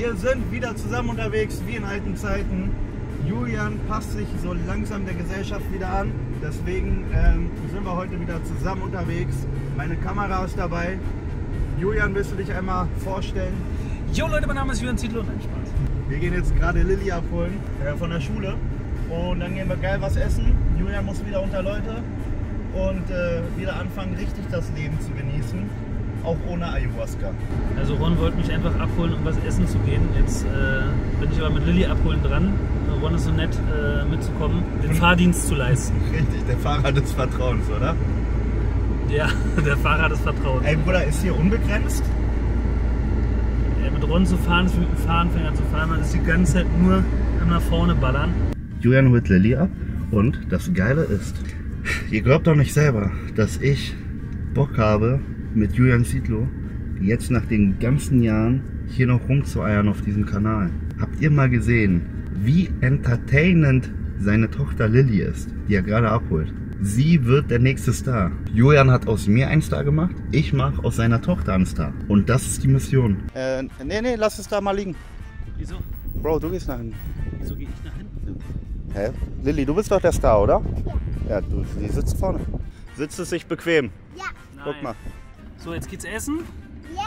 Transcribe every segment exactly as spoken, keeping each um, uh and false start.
Wir sind wieder zusammen unterwegs, wie in alten Zeiten. Julian passt sich so langsam der Gesellschaft wieder an. Deswegen ähm, sind wir heute wieder zusammen unterwegs. Meine Kamera ist dabei. Julian, willst du dich einmal vorstellen? Jo Leute, mein Name ist Julian Zietlow. Nein, Spaß. Wir gehen jetzt gerade Lilly abholen äh, von der Schule. Und dann gehen wir geil was essen. Julian muss wieder unter Leute und äh, wieder anfangen, richtig das Leben zu genießen. Auch ohne Ayahuasca. Also Ron wollte mich einfach abholen, um was essen zu gehen. Jetzt äh, bin ich aber mit Lilly abholen dran. Ron ist so nett, äh, mitzukommen, den Fahrdienst zu leisten. Richtig, der Fahrer des Vertrauens, oder? Ja, der Fahrer des Vertrauens. Ey Bruder, ist hier unbegrenzt? Ja, mit Ron zu fahren, ist mit einem Fahranfänger zu fahren. Man ist die ganze Zeit nur nach vorne ballern. Julian holt Lilly ab und das Geile ist, ihr glaubt doch nicht selber, dass ich Bock habe, mit Julian Zietlow jetzt nach den ganzen Jahren hier noch rumzueiern auf diesem Kanal. Habt ihr mal gesehen, wie entertainend seine Tochter Lilly ist, die er gerade abholt? Sie wird der nächste Star. Julian hat aus mir einen Star gemacht, ich mache aus seiner Tochter einen Star. Und das ist die Mission. Äh, nee, nee, lass es da mal liegen. Wieso? Bro, du gehst nach hinten. Wieso gehe ich nach hinten? Hä? Lilly, du bist doch der Star, oder? Ja. Ja, du, die sitzt vorne. Sitzt es sich bequem? Ja. Guck Nein. mal. So, jetzt geht's essen? Ja!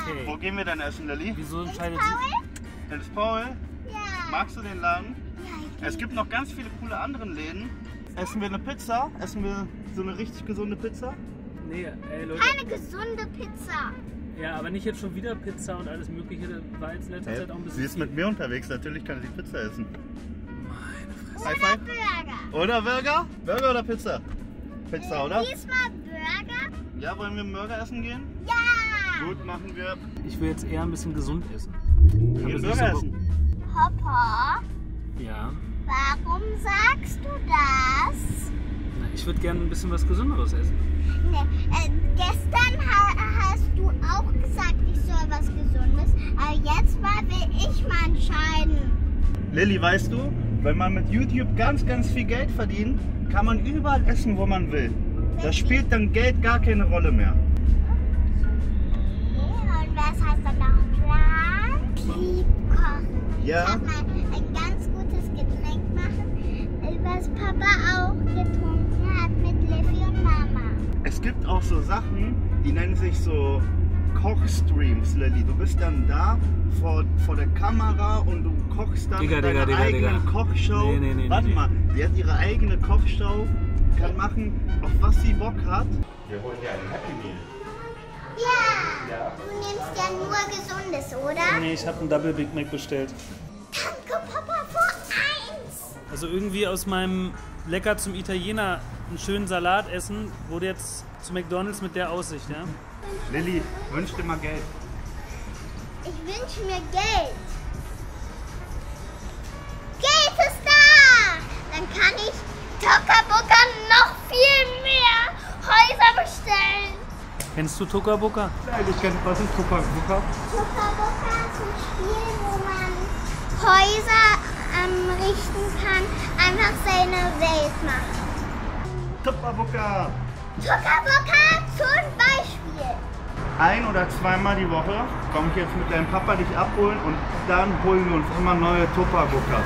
Okay. Wo gehen wir denn essen, Lilly? Wieso entscheidet sie? Dennis Paul? Ja! Magst du den Laden? Ja, es gibt noch ganz viele coole andere Läden. Essen wir eine Pizza? Essen wir so eine richtig gesunde Pizza? Nee, ey Leute. Eine gesunde Pizza! Ja, aber nicht jetzt schon wieder Pizza und alles mögliche. Das war jetzt in letzter hey, Zeit auch ein bisschen... Sie ist mit mir unterwegs, natürlich kann sie Pizza essen. Meine Fresse. High Five? Burger! Oder Burger? Burger oder Pizza? Pizza, äh, oder? Diesmal Burger. Ja, wollen wir einen Burger essen gehen? Ja! Gut, machen wir. Ich will jetzt eher ein bisschen gesund essen. Wir gehen Burger so essen. Papa? Ja? Warum sagst du das? Na, ich würde gerne ein bisschen was Gesünderes essen. Nee, äh, gestern ha hast du auch gesagt, ich soll was Gesundes. Aber jetzt mal will ich mal entscheiden. Lilly, weißt du, wenn man mit YouTube ganz, ganz viel Geld verdient, kann man überall essen, wo man will. Da spielt dann Geld gar keine Rolle mehr. Und was hast du noch dran? Liebkochen. Ja. Ich habe mal ein ganz gutes Getränk machen, was Papa auch getrunken hat mit Lilly und Mama. Es gibt auch so Sachen, die nennen sich so Kochstreams, Lilly. Du bist dann da vor, vor der Kamera und du kochst dann Digga, deine Digga, eigene Digga. Kochshow. Nee, nee, nee, Warte nee. mal, die hat ihre eigene Kochshow. Kann machen, auf was sie Bock hat. Wir holen dir einen Happy Meal. Ja! ja. Du nimmst ja nur Gesundes, oder? Nee, ich habe einen Double Big Mac bestellt. Danke, Papa, für eins! Also irgendwie aus meinem Lecker zum Italiener einen schönen Salat essen, wurde jetzt zu McDonalds mit der Aussicht, ja? Lilly, wünsch dir mal Geld. Ich wünsche mir Geld. Geld ist da! Dann kann ich Tuca Buca noch viel mehr Häuser bestellen. Kennst du Tuca Buca? Nein, ich kenne. Was ist Tuca Buca? Tuca Buca ist ein Spiel, wo man Häuser ähm, richten kann, einfach seine Welt machen. Tuca Buca! Tuca Buca zum Beispiel. Ein- oder zweimal die Woche komme ich jetzt mit deinem Papa dich abholen und dann holen wir uns immer neue Tuca Bucas.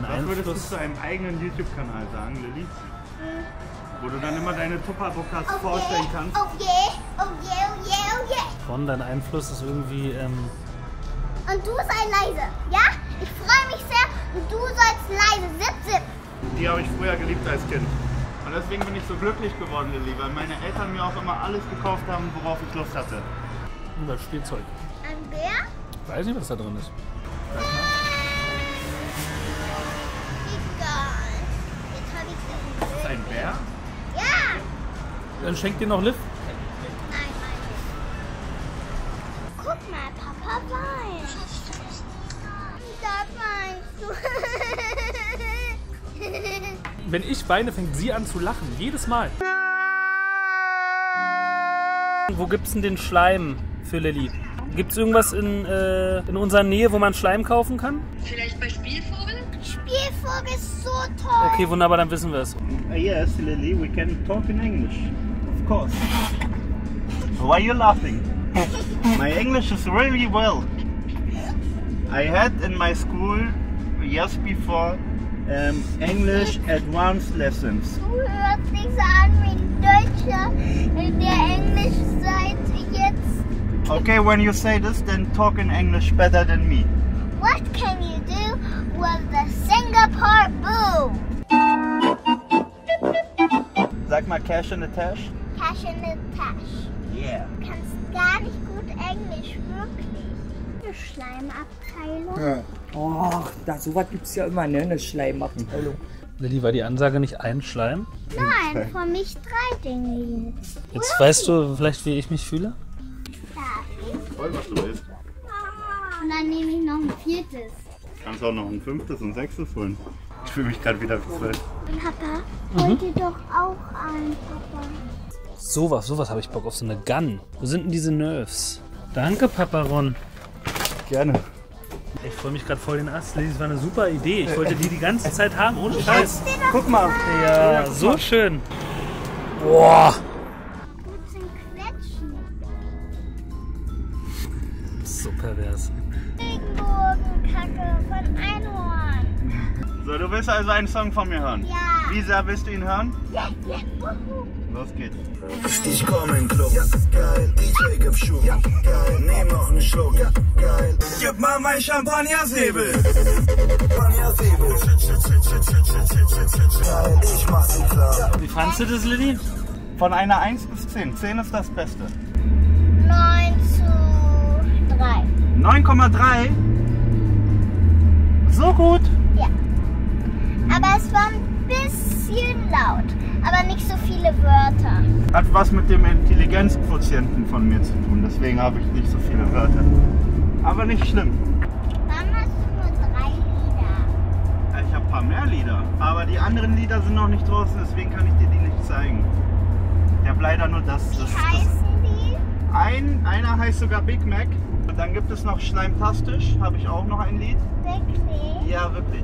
Was würdest du zu einem eigenen YouTube-Kanal sagen, Lilly? Mhm. Wo du dann immer deine Tuca Bucas okay, vorstellen kannst. Oh yeah, oh yeah, oh yeah, oh yeah. Ron, dein Einfluss ist irgendwie... Ähm und du sei leise, ja? Ich freue mich sehr und du sollst leise. Zip, zip. Die habe ich früher geliebt als Kind. Und deswegen bin ich so glücklich geworden, Lilly, weil meine Eltern mir auch immer alles gekauft haben, worauf ich Lust hatte. Über Spielzeug. Ein Bär? Ich weiß nicht, was da drin ist. Ein Bär? Ja! Dann schenkt dir noch Lift? Nein, nein. Guck mal, Papa weint. Da weinst du. Wenn ich weine, fängt sie an zu lachen. Jedes Mal. Wo gibt's denn den Schleim für Lilly? Gibt's irgendwas in, äh, in unserer Nähe, wo man Schleim kaufen kann? Vielleicht bei Spielvogel? Spielvogel ist so toll! Okay, wunderbar, dann wissen wir es. Yes, Lilly, we can talk in English. Of course. why are you laughing? My English is really well. I had in my school years before um, English advanced lessons. Du hörst dich so an wie ein Deutscher, der Englisch seit jetzt. Okay, when you say this, then talk in English better than me. What can you do with the Singapur Boom? Sag mal Cash in the Tash. Cash in the Tash. Yeah. Du kannst gar nicht gut Englisch, wirklich. Eine Schleimabteilung. Ja. Oh, da, sowas gibt es ja immer, ne? Eine Schleimabteilung. Lilly, war die Ansage nicht ein Schleim? Nein, für mich drei Dinge. Jetzt Ui. Weißt du vielleicht, wie ich mich fühle? Ja. Voll, was du willst. Und dann nehme ich noch ein viertes. Du kannst auch noch ein fünftes und sechstes holen. Ich fühle mich gerade wieder wie zwölf. Papa, hol dir doch auch ein, Papa. Sowas, sowas habe ich Bock auf, so eine Gun. Wo sind denn diese Nerves? Danke, Papa Ron. Gerne. Ich freue mich gerade voll den Ast. Das war eine super Idee. Ich wollte die die ganze Zeit haben, ohne Scheiß. Guck mal. Ja, so schön. Boah. So pervers. Regenbogenkacke von Einhorn. So, du willst also einen Song von mir hören? Ja. Lisa, willst du ihn hören? Ja, ja. Los geht's. Ich komm in den Club, ja, geil. D J gib Schuh, ja, geil. Nehm noch einen Schluck, ja, geil. Gib mal mein Champagner-Säbel. Champagner-Säbel. Geil, ich mach sie klar. Wie fandst du das, Lilly? Von einer eins bis zehn. zehn ist das Beste. neun zu drei. neun Komma drei? So gut? Ja. Aber es war ein bisschen laut. Aber nicht so viele Wörter. Hat was mit dem Intelligenzquotienten von mir zu tun. Deswegen habe ich nicht so viele Wörter. Aber nicht schlimm. Warum hast du nur drei Lieder? Ich habe ein paar mehr Lieder. Aber die anderen Lieder sind noch nicht draußen. Deswegen kann ich dir die nicht zeigen. Ich habe leider nur das. Wie das, heißen das. die? Ein, einer heißt sogar Big Mac. Und dann gibt es noch Schleimtastisch. Habe ich auch noch ein Lied. Wirklich? Ja, wirklich.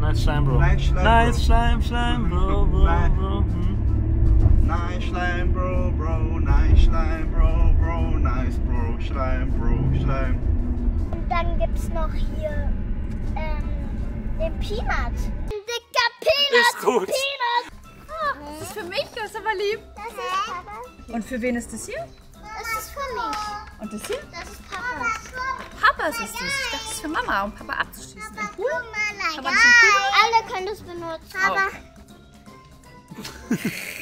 Nice Schleim, Bro. Nice Schleim, nice Schleim, Schleim, Bro, Bro, Bro. Nice Schleim, Bro, Bro. Nice Schleim, Bro, Bro. Nice, Bro, Schleim, Bro, Schleim. Und dann gibt's noch hier ähm, den Peanut. Ein dicker Peanut. Ist gut. Peanut. Oh, das ist für mich, das ist aber lieb. Das ist Papas. Und für wen ist das hier? Das ist für mich. Und das hier? Das ist Papas. Papas ist das. Ich dachte, das ist für Mama, um Papa abzuschießen. Papa, cool. Mama, Papa, cool. Alle können das benutzen. Papa.